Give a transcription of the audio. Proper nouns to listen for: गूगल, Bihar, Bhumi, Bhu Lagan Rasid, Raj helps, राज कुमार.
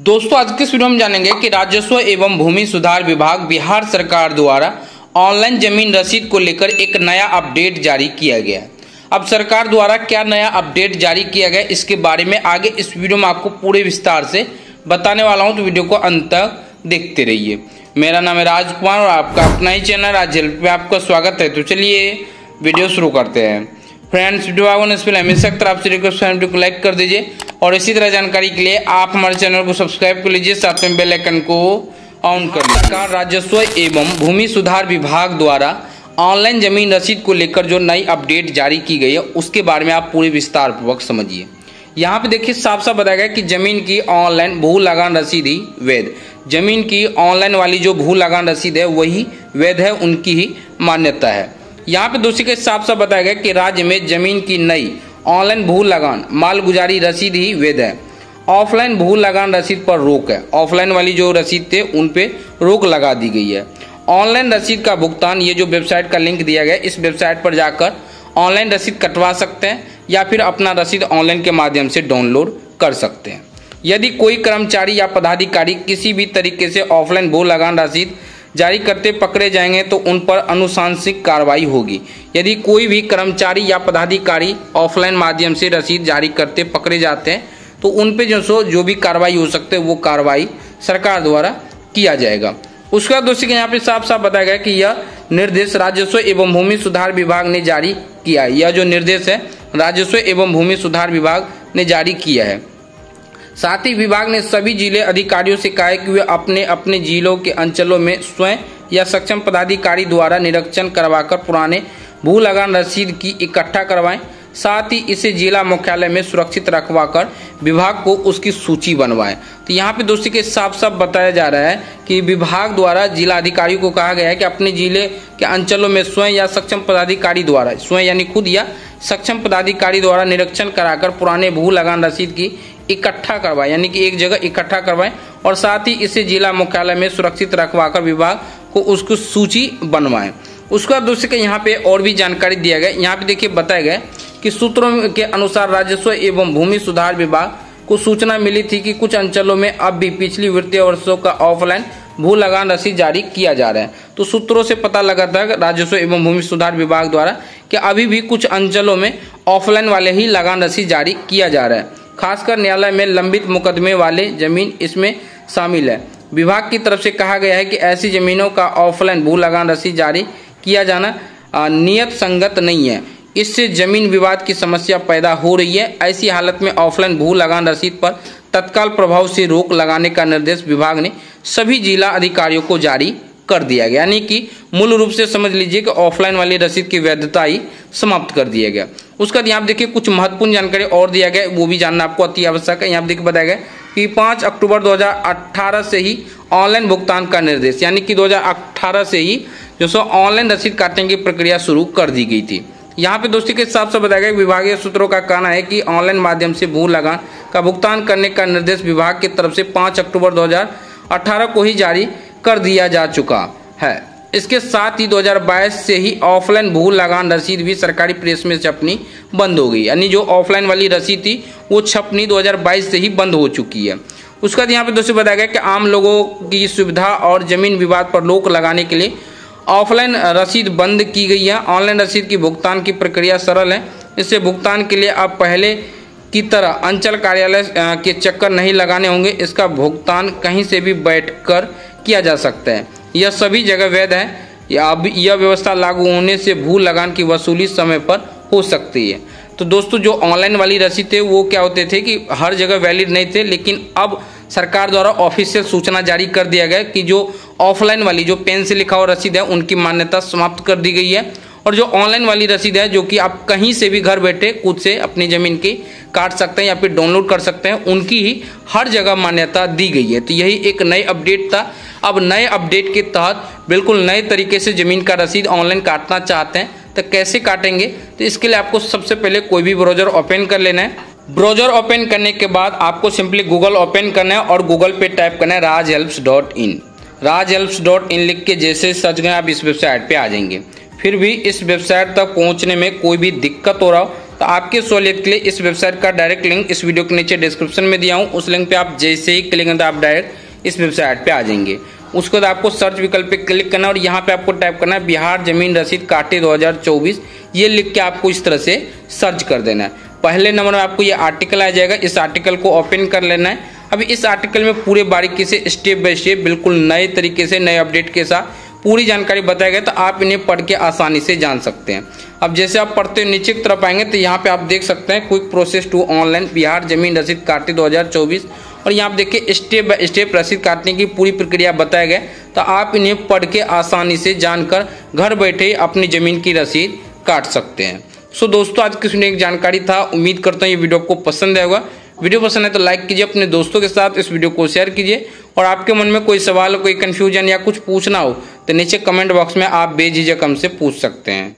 दोस्तों आज के इस वीडियो में जानेंगे कि राजस्व एवं भूमि सुधार विभाग बिहार सरकार द्वारा ऑनलाइन जमीन रसीद को लेकर एक नया अपडेट जारी किया गया। अब सरकार द्वारा क्या नया अपडेट जारी किया गया इसके बारे में आगे इस वीडियो में आपको पूरे विस्तार से बताने वाला हूं, तो वीडियो को अंत तक देखते रहिए। मेरा नाम है राज कुमार और आपका अपना ही चैनल राज हेल्प में आपका स्वागत है। तो चलिए वीडियो शुरू करते हैं। फ्रेंड्स, वीडियो आगे ने इसमें हमेशा की तरफ से रिक्वेस्ट है, वीडियो को लाइक कर दीजिए और इसी तरह जानकारी के लिए आप हमारे चैनल को सब्सक्राइब कर लीजिए, साथ में बेल आइकन को ऑन कर लीजिए। राजस्व एवं भूमि सुधार विभाग द्वारा ऑनलाइन जमीन रसीद को लेकर जो नई अपडेट जारी की गई है उसके बारे में आप पूरे विस्तार पूर्वक समझिए। यहाँ पे देखिए साफ साफ बताया गया कि जमीन की ऑनलाइन भू लगान रसीद ही वैध, जमीन की ऑनलाइन वाली जो भू लगान रसीद है वही वैध है, उनकी ही मान्यता है। यहाँ पे दोषी के साफ साफ बताया गया कि राज्य में जमीन की नई ऑनलाइन भू लगान मालगुजारी रसीद ही वैध है। ऑफलाइन भू लगान रसीद पर रोक है, ऑफलाइन वाली जो रसीद थे उन पे रोक लगा दी गई है। ऑनलाइन रसीद का भुगतान, ये जो वेबसाइट का लिंक दिया गया इस वेबसाइट पर जाकर ऑनलाइन रसीद कटवा सकते हैं या फिर अपना रसीद ऑनलाइन के माध्यम से डाउनलोड कर सकते हैं। यदि कोई कर्मचारी या पदाधिकारी किसी भी तरीके से ऑफलाइन भू लगान रसीद जारी करते पकड़े जाएंगे तो उन पर अनुशासनिक कार्रवाई होगी। यदि कोई भी कर्मचारी या पदाधिकारी ऑफलाइन माध्यम से रसीद जारी करते पकड़े जाते हैं तो उन पे जो भी कार्रवाई हो सकती है वो कार्रवाई सरकार द्वारा किया जाएगा। उसका दोषी के यहाँ पे साफ साफ बताया गया कि यह निर्देश राजस्व एवं भूमि सुधार विभाग ने जारी किया है। यह जो निर्देश है राजस्व एवं भूमि सुधार विभाग ने जारी किया है। साथ ही विभाग ने सभी जिले अधिकारियों से कहा है कि वे अपने अपने जिलों के अंचलों में स्वयं या सक्षम पदाधिकारी द्वारा निरीक्षण करवाकर पुराने भू लगान रसीद की इकट्ठा करवाएं। साथ ही इसे जिला मुख्यालय में सुरक्षित रखवाकर विभाग को उसकी सूची बनवाएं। तो यहाँ पे दोस्तों के साफ साफ बताया जा रहा है कि विभाग द्वारा जिला अधिकारियों को कहा गया है कि अपने जिले के अंचलों में स्वयं या सक्षम पदाधिकारी द्वारा, स्वयं यानी खुद या सक्षम पदाधिकारी द्वारा निरीक्षण कराकर पुराने भू लगान रसीद की इकट्ठा करवाएं, यानी कि एक जगह इकट्ठा करवाएं और साथ ही इसे जिला मुख्यालय में सुरक्षित रखवाकर विभाग को उसकी सूची बनवाएं। उसके बाद दोस्तों के यहाँ पे और भी जानकारी दिया गया। यहाँ पे देखिए बताया गया कि सूत्रों के अनुसार राजस्व एवं भूमि सुधार विभाग को सूचना मिली थी कि कुछ अंचलों में अब भी पिछली वित्तीय वर्षों का ऑफलाइन भू लगान रसीद जारी किया जा रहा है। तो सूत्रों से पता लगा था राजस्व एवं भूमि सुधार विभाग द्वारा कि अभी भी कुछ अंचलों में ऑफलाइन वाले ही लगान रसीद जारी किया जा रहा है, खासकर न्यायालय में लंबित मुकदमे वाले जमीन इसमें शामिल है। विभाग की तरफ से कहा गया है कि ऐसी जमीनों का ऑफलाइन भू लगान रसीद जारी किया जाना नियत संगत नहीं है, इससे जमीन विवाद की समस्या पैदा हो रही है। ऐसी हालत में ऑफलाइन भू लगान रसीद पर तत्काल प्रभाव से रोक लगाने का निर्देश विभाग ने सभी जिला अधिकारियों को जारी कर दिया गया, यानी कि मूल रूप से समझ लीजिए कि ऑफलाइन वाली रसीद की वैधता ही समाप्त कर दिया गया। उसके बाद यहाँ देखिए कुछ महत्वपूर्ण जानकारी और दिया गया, वो भी जानना आपको अति आवश्यक है। यहाँ देखिए बताया गया कि 5 अक्टूबर 2018 से ही ऑनलाइन भुगतान का निर्देश, यानी कि 2018 से ही जो सो ऑनलाइन रसीद काटने की प्रक्रिया शुरू कर दी गई थी। यहाँ पे दोस्ती के हिसाब से बताया गया विभागीय सूत्रों का कहना है कि ऑनलाइन माध्यम से भू लगान का भुगतान करने का निर्देश विभाग की तरफ से 5 अक्टूबर 2018 को ही जारी कर दिया जा चुका है। इसके साथ ही 2022 से ही ऑफलाइन भू लगान रसीद भी सरकारी प्रेस में छपनी बंद हो गई, यानी जो ऑफलाइन वाली रसीद थी वो छपनी 2022 से ही बंद हो चुकी है। उसके बाद यहाँ पे दोस्तों बताया गया कि आम लोगों की सुविधा और जमीन विवाद पर रोक लगाने के लिए ऑफलाइन रसीद बंद की गई है। ऑनलाइन रसीद की भुगतान की प्रक्रिया सरल है, इससे भुगतान के लिए अब पहले की तरह अंचल कार्यालय के चक्कर नहीं लगाने होंगे। इसका भुगतान कहीं से भी बैठकर किया जा सकता है, यह सभी जगह वैध है। अब यह व्यवस्था लागू होने से भू लगान की वसूली समय पर हो सकती है। तो दोस्तों जो ऑनलाइन वाली रसीद थे वो क्या होते थे कि हर जगह वैलिड नहीं थे, लेकिन अब सरकार द्वारा ऑफिशियल सूचना जारी कर दिया गया कि जो ऑफलाइन वाली जो पेन से लिखा हुआ रसीद है उनकी मान्यता समाप्त कर दी गई है और जो ऑनलाइन वाली रसीद है जो कि आप कहीं से भी घर बैठे खुद से अपनी ज़मीन की काट सकते हैं या फिर डाउनलोड कर सकते हैं, उनकी ही हर जगह मान्यता दी गई है। तो यही एक नई अपडेट था। अब नए अपडेट के तहत बिल्कुल नए तरीके से ज़मीन का रसीद ऑनलाइन काटना चाहते हैं तो कैसे काटेंगे, तो इसके लिए आपको सबसे पहले कोई भी ब्राउज़र ओपन कर लेना है। ब्राउज़र ओपन करने के बाद आपको सिंपली गूगल ओपन करना है और गूगल पे टाइप करना है राज हेल्प्स डॉट इन लिख के जैसे सर्च करें आप इस वेबसाइट पर आ जाएंगे। फिर भी इस वेबसाइट तक पहुंचने में कोई भी दिक्कत हो रहा हो तो आपके सहूलियत के लिए इस वेबसाइट का डायरेक्ट लिंक इस वीडियो के नीचे डिस्क्रिप्शन में दिया हूँ। उस लिंक पे आप जैसे ही क्लिक करें तो आप डायरेक्ट इस वेबसाइट पे आ जाएंगे। उसके बाद आपको सर्च विकल्प पे क्लिक करना और यहाँ पे आपको टाइप करना है बिहार जमीन रसीद काटे 2024, ये लिख के आपको इस तरह से सर्च कर देना है। पहले नंबर में आपको ये आर्टिकल आ जाएगा, इस आर्टिकल को ओपन कर लेना है। अभी इस आर्टिकल में पूरे बारीकी से स्टेप बाय स्टेप बिल्कुल नए तरीके से नए अपडेट के साथ पूरी जानकारी बताया गया, तो आप इन्हें पढ़ के आसानी से जान सकते हैं। अब जैसे आप पढ़ते नीचे की तरफ आएंगे तो यहाँ पे आप देख सकते हैं quick process to online Bihar जमीन रसीद काटे 2024 और यहाँ आप देखिए स्टेप बाय स्टेप रसीद काटने की पूरी प्रक्रिया बताया गया, तो आप इन्हें पढ़ के आसानी से जानकर घर बैठे अपनी ज़मीन की रसीद काट सकते हैं। सो दोस्तों, आज किसी ने एक जानकारी था। उम्मीद करता हूँ ये वीडियो आपको पसंद आएगा। वीडियो पसंद है तो लाइक कीजिए, अपने दोस्तों के साथ इस वीडियो को शेयर कीजिए और आपके मन में कोई सवाल, कोई कन्फ्यूजन या कुछ पूछना हो तो नीचे कमेंट बॉक्स में आप बेझिझक हमसे पूछ सकते हैं।